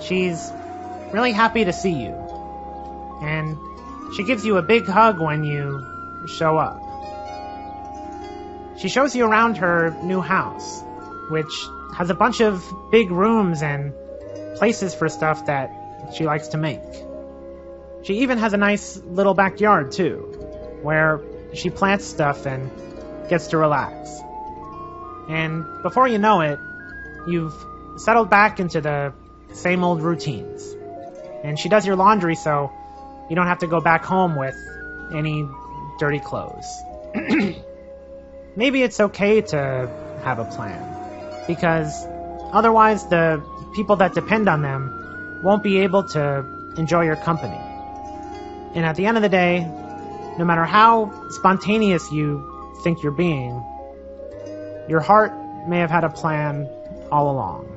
She's really happy to see you, and she gives you a big hug when you show up. She shows you around her new house, which has a bunch of big rooms and places for stuff that she likes to make. She even has a nice little backyard, too, where she plants stuff and gets to relax. And before you know it, you've settled back into the same old routines. And she does your laundry so you don't have to go back home with any dirty clothes. Maybe it's okay to have a plan, because otherwise the people that depend on them won't be able to enjoy your company. And at the end of the day, no matter how spontaneous you think you're being, your heart may have had a plan all along.